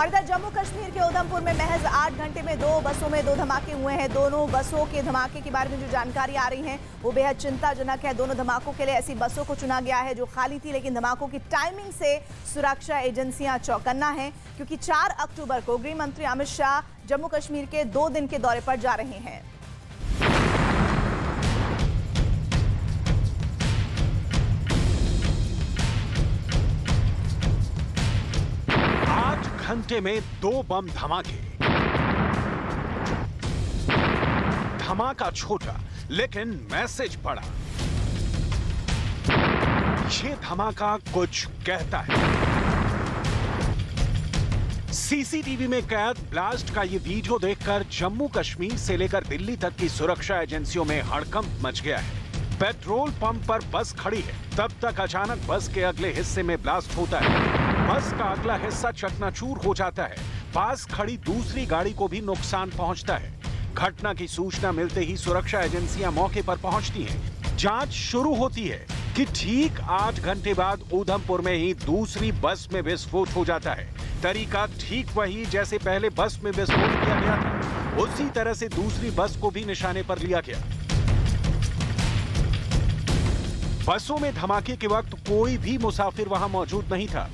और इधर जम्मू कश्मीर के उधमपुर में महज 8 घंटे में 2 बसों में 2 धमाके हुए हैं। दोनों बसों के धमाके के बारे में जो जानकारी आ रही है वो बेहद चिंताजनक है। दोनों धमाकों के लिए ऐसी बसों को चुना गया है जो खाली थी, लेकिन धमाकों की टाइमिंग से सुरक्षा एजेंसियां चौकन्ना हैं, क्योंकि 4 अक्टूबर को गृह मंत्री अमित शाह जम्मू कश्मीर के 2 दिन के दौरे पर जा रहे हैं। घंटे में 2 बम धमाके। धमाका छोटा लेकिन मैसेज बड़ा। ये धमाका कुछ कहता है। सीसीटीवी में कैद ब्लास्ट का ये वीडियो देखकर जम्मू कश्मीर से लेकर दिल्ली तक की सुरक्षा एजेंसियों में हड़कंप मच गया है। पेट्रोल पंप पर बस खड़ी है, तब तक अचानक बस के अगले हिस्से में ब्लास्ट होता है। बस का अगला हिस्सा चकनाचूर हो जाता है। पास खड़ी दूसरी गाड़ी को भी नुकसान पहुंचता है। घटना की सूचना मिलते ही सुरक्षा एजेंसियां मौके पर पहुंचती हैं। जांच शुरू होती है कि ठीक 8 घंटे बाद उधमपुर में ही दूसरी बस में विस्फोट हो जाता है। तरीका ठीक वही जैसे पहले बस में विस्फोट किया गया था, उसी तरह से दूसरी बस को भी निशाने पर लिया गया। बसों में धमाके के वक्त कोई भी मुसाफिर वहां मौजूद नहीं था।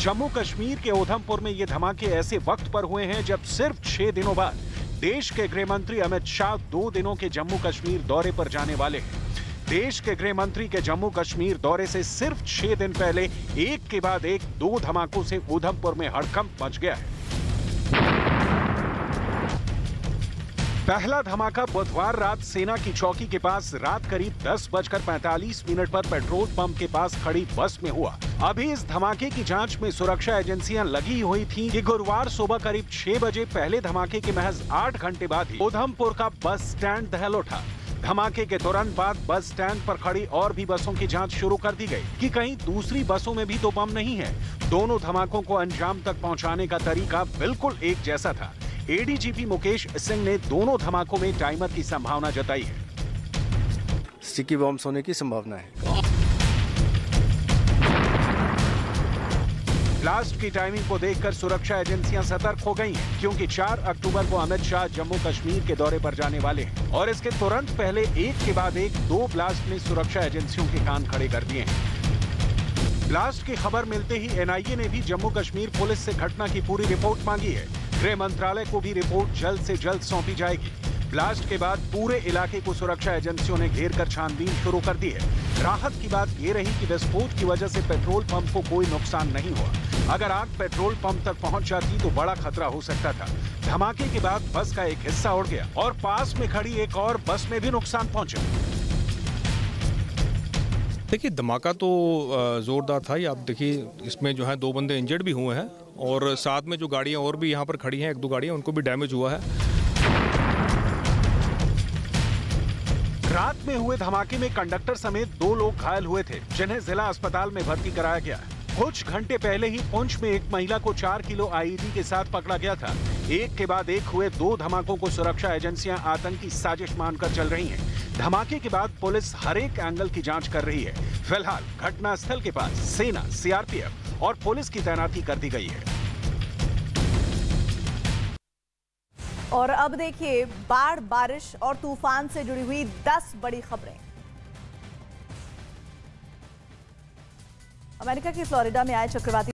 जम्मू कश्मीर के उधमपुर में ये धमाके ऐसे वक्त पर हुए हैं जब सिर्फ 6 दिनों बाद देश के गृह मंत्री अमित शाह 2 दिनों के जम्मू कश्मीर दौरे पर जाने वाले हैं। देश के गृह मंत्री के जम्मू कश्मीर दौरे से सिर्फ 6 दिन पहले एक के बाद एक 2 धमाकों से उधमपुर में हड़कंप मच गया है। पहला धमाका बुधवार रात सेना की चौकी के पास रात करीब 10:45 पर पेट्रोल पंप के पास खड़ी बस में हुआ। अभी इस धमाके की जांच में सुरक्षा एजेंसियां लगी हुई थीं कि गुरुवार सुबह करीब 6 बजे पहले धमाके के महज 8 घंटे बाद ही उधमपुर का बस स्टैंड दहल उठा। धमाके के तुरंत बाद बस स्टैंड पर खड़ी और भी बसों की जाँच शुरू कर दी गयी कि कहीं दूसरी बसों में भी तो बम नहीं है। दोनों धमाकों को अंजाम तक पहुँचाने का तरीका बिल्कुल एक जैसा था। एडीजीपी मुकेश सिंह ने दोनों धमाकों में टाइमर की संभावना जताई है। स्टिकी बॉम्ब्स होने की संभावना है। ब्लास्ट की टाइमिंग को देखकर सुरक्षा एजेंसियां सतर्क हो गई हैं, क्योंकि 4 अक्टूबर को अमित शाह जम्मू कश्मीर के दौरे पर जाने वाले हैं और इसके तुरंत पहले एक के बाद एक 2 ब्लास्ट ने सुरक्षा एजेंसियों के कान खड़े कर दिए हैं। ब्लास्ट की खबर मिलते ही एनआईए ने भी जम्मू कश्मीर पुलिस से घटना की पूरी रिपोर्ट मांगी है। गृह मंत्रालय को भी रिपोर्ट जल्द से जल्द सौंपी जाएगी। ब्लास्ट के बाद पूरे इलाके को सुरक्षा एजेंसियों ने घेर कर छानबीन शुरू कर दी है। राहत की बात ये रही कि विस्फोट की वजह से पेट्रोल पंप को कोई नुकसान नहीं हुआ। अगर आग पेट्रोल पंप तक पहुंच जाती तो बड़ा खतरा हो सकता था। धमाके के बाद बस का एक हिस्सा उड़ गया और पास में खड़ी एक और बस में भी नुकसान पहुंचा। देखिए, धमाका तो ज़ोरदार था। ये आप देखिए, इसमें जो है 2 बंदे इंजर्ड भी हुए हैं और साथ में जो गाड़ियां और भी यहाँ पर खड़ी हैं, 1-2 गाड़ियां, उनको भी डैमेज हुआ है। रात में हुए धमाके में कंडक्टर समेत 2 लोग घायल हुए थे, जिन्हें जिला अस्पताल में भर्ती कराया गया। कुछ घंटे पहले ही पुंछ में एक महिला को 4 किलो IED के साथ पकड़ा गया था। एक के बाद एक हुए 2 धमाकों को सुरक्षा एजेंसियां आतंकी साजिश मानकर चल रही हैं। धमाके के बाद पुलिस हर एक एंगल की जांच कर रही है। फिलहाल घटनास्थल के पास सेना, CRPF और पुलिस की तैनाती कर दी गई है। और अब देखिए बाढ़, बारिश और तूफान से जुड़ी हुई 10 बड़ी खबरें। अमेरिका के फ्लोरिडा में आए चक्रवाती